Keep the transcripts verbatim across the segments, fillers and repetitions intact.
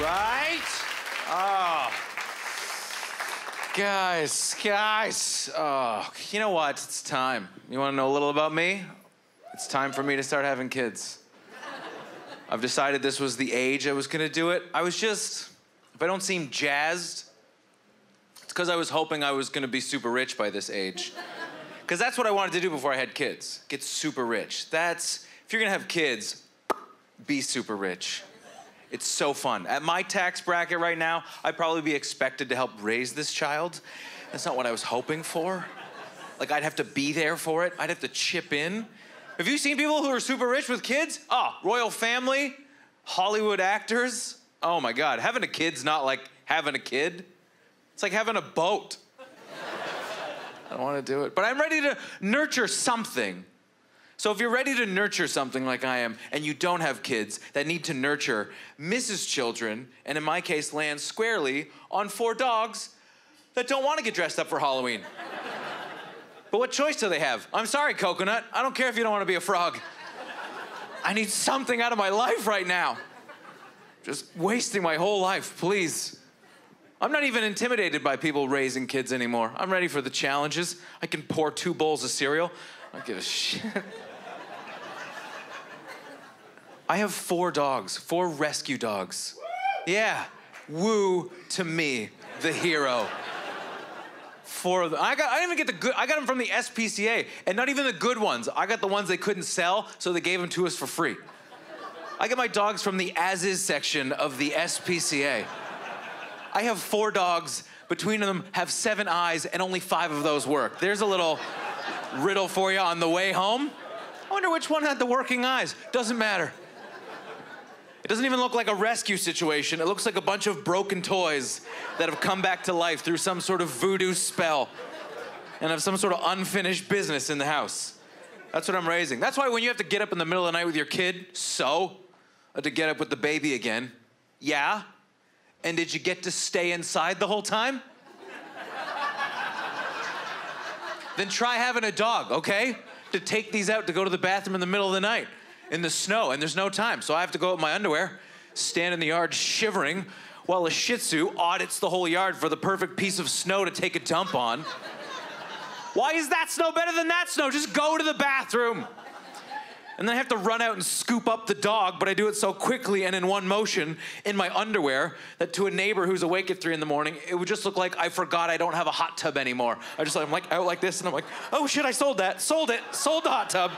Right? Oh. Guys, guys. Oh, you know what? It's time. You want to know a little about me? It's time for me to start having kids. I've decided this was the age I was going to do it. I was just, if I don't seem jazzed, it's because I was hoping I was going to be super rich by this age. Because that's what I wanted to do before I had kids, get super rich. That's, if you're going to have kids, be super rich. It's so fun. At my tax bracket right now, I'd probably be expected to help raise this child. That's not what I was hoping for. Like, I'd have to be there for it. I'd have to chip in. Have you seen people who are super rich with kids? Oh, royal family, Hollywood actors. Oh my God, having a kid's not like having a kid. It's like having a boat. I don't want to do it, but I'm ready to nurture something. So if you're ready to nurture something like I am, and you don't have kids that need to nurture, misses children, and in my case, lands squarely on four dogs that don't want to get dressed up for Halloween. But what choice do they have? I'm sorry, Coconut. I don't care if you don't want to be a frog. I need something out of my life right now. Just wasting my whole life, please. I'm not even intimidated by people raising kids anymore. I'm ready for the challenges. I can pour two bowls of cereal. I don't give a shit. I have four dogs, four rescue dogs. Yeah, woo to me, the hero. Four of them. I, got, I didn't even get the good, I got them from the S P C A, and not even the good ones. I got the ones they couldn't sell, so they gave them to us for free. I get my dogs from the as-is section of the S P C A. I have four dogs, between them have seven eyes, and only five of those work. There's a little riddle for you on the way home. I wonder which one had the working eyes. Doesn't matter. It doesn't even look like a rescue situation. It looks like a bunch of broken toys that have come back to life through some sort of voodoo spell and have some sort of unfinished business in the house. That's what I'm raising. That's why when you have to get up in the middle of the night with your kid, so, I had to get up with the baby again. Yeah? And did you get to stay inside the whole time? Then try having a dog, okay? To take these out to go to the bathroom in the middle of the night. In the snow, and there's no time. So I have to go out in my underwear, stand in the yard shivering, while a Shih Tzu audits the whole yard for the perfect piece of snow to take a dump on. Why is that snow better than that snow? Just go to the bathroom. And then I have to run out and scoop up the dog, but I do it so quickly and in one motion in my underwear that to a neighbor who's awake at three in the morning, it would just look like I forgot I don't have a hot tub anymore. I just, I'm like out like this, and I'm like, oh shit, I sold that, sold it, sold the hot tub.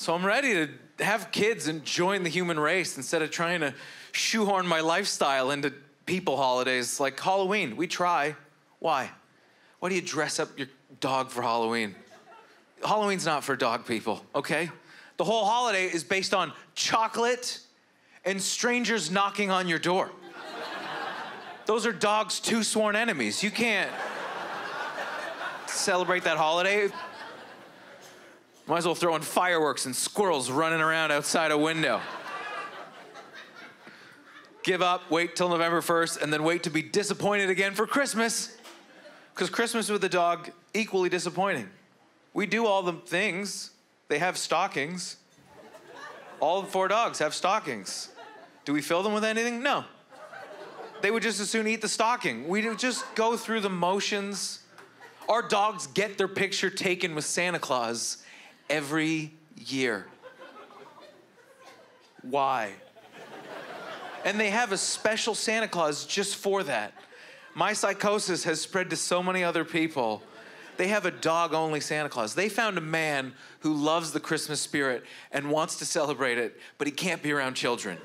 So I'm ready to have kids and join the human race instead of trying to shoehorn my lifestyle into people holidays like Halloween. We try. Why? Why do you dress up your dog for Halloween? Halloween's not for dog people, okay? The whole holiday is based on chocolate and strangers knocking on your door. Those are dog's two sworn enemies. You can't celebrate that holiday. Might as well throw in fireworks and squirrels running around outside a window. Give up, wait till November first, and then wait to be disappointed again for Christmas. Because Christmas with the dog, equally disappointing. We do all the things. They have stockings. All the four dogs have stockings. Do we fill them with anything? No. They would just as soon eat the stocking. We just go through the motions. Our dogs get their picture taken with Santa Claus every year. Why? And they have a special Santa Claus just for that. My psychosis has spread to so many other people. They have a dog-only Santa Claus. They found a man who loves the Christmas spirit and wants to celebrate it, but he can't be around children.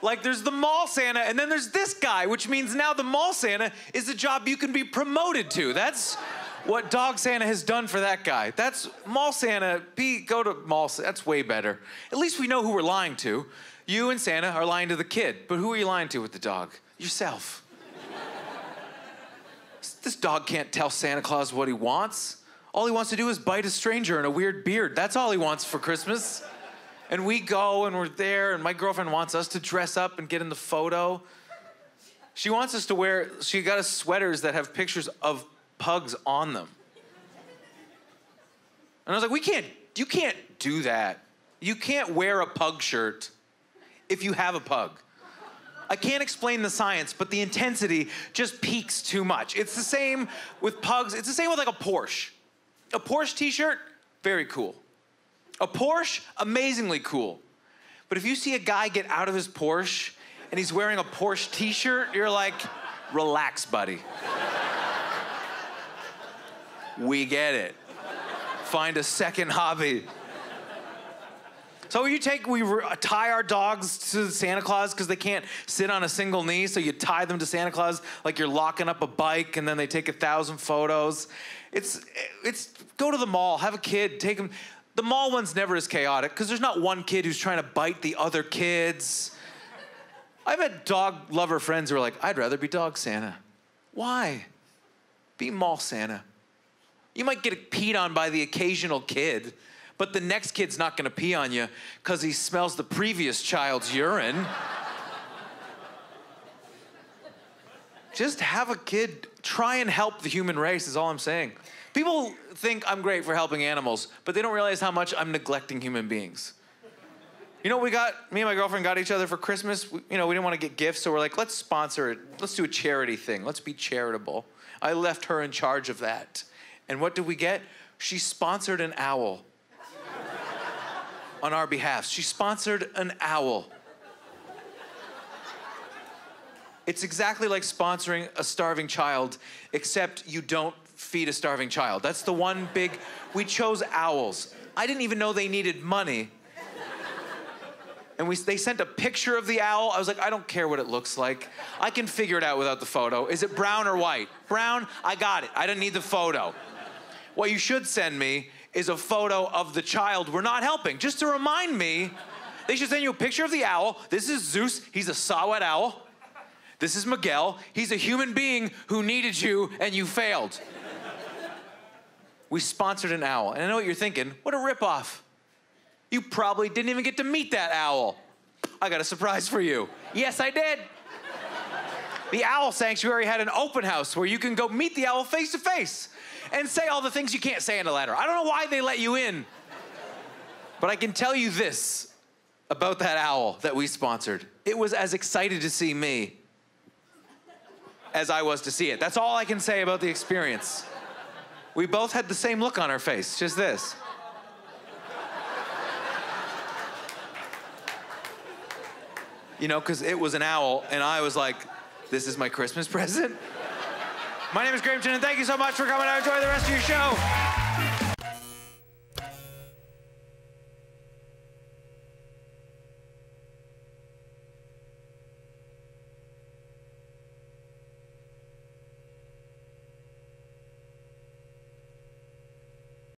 Like, there's the mall Santa, and then there's this guy, which means now the mall Santa is a job you can be promoted to. That's what dog Santa has done for that guy. That's mall Santa, be, go to mall Santa, that's way better. At least we know who we're lying to. You and Santa are lying to the kid, but who are you lying to with the dog? Yourself. This dog can't tell Santa Claus what he wants. All he wants to do is bite a stranger and a weird beard. That's all he wants for Christmas. And we go, and we're there, and my girlfriend wants us to dress up and get in the photo. She wants us to wear, she got us sweaters that have pictures of pugs on them. And I was like, we can't, you can't do that. You can't wear a pug shirt if you have a pug. I can't explain the science, but the intensity just peaks too much. It's the same with pugs. It's the same with like a Porsche. A Porsche t-shirt, very cool. A Porsche, amazingly cool. But if you see a guy get out of his Porsche and he's wearing a Porsche t-shirt, you're like, relax, buddy. We get it. Find a second hobby. So you take, we tie our dogs to Santa Claus because they can't sit on a single knee, so you tie them to Santa Claus like you're locking up a bike, and then they take a thousand photos. It's, it's go to the mall, have a kid, take them. The mall one's never as chaotic because there's not one kid who's trying to bite the other kids. I've had dog lover friends who are like, I'd rather be dog Santa. Why? Be mall Santa. You might get peed on by the occasional kid, but the next kid's not gonna pee on you because he smells the previous child's urine. Just have a kid, try and help the human race is all I'm saying. People think I'm great for helping animals, but they don't realize how much I'm neglecting human beings. You know what we got? Me and my girlfriend got each other for Christmas. We, you know, we didn't wanna get gifts, so we're like, let's sponsor it. Let's do a charity thing. Let's be charitable. I left her in charge of that. And what did we get? She sponsored an owl. On our behalf. She sponsored an owl. It's exactly like sponsoring a starving child, except you don't feed a starving child. That's the one big, we chose owls. I didn't even know they needed money. And we, they sent a picture of the owl. I was like, I don't care what it looks like. I can figure it out without the photo. Is it brown or white? Brown, I got it. I didn't need the photo. What you should send me is a photo of the child we're not helping. Just to remind me, they should send you a picture of the owl. This is Zeus, he's a Sawat owl. This is Miguel, he's a human being who needed you and you failed. We sponsored an owl, and I know what you're thinking, what a ripoff. You probably didn't even get to meet that owl. I got a surprise for you. Yes, I did. The Owl Sanctuary had an open house where you can go meet the owl face to face and say all the things you can't say in a letter. I don't know why they let you in, but I can tell you this about that owl that we sponsored. It was as excited to see me as I was to see it. That's all I can say about the experience. We both had the same look on our face, just this. You know, because it was an owl, and I was like, this is my Christmas present. My name is Graham Chittenden. Thank you so much for coming out. Enjoy the rest of your show.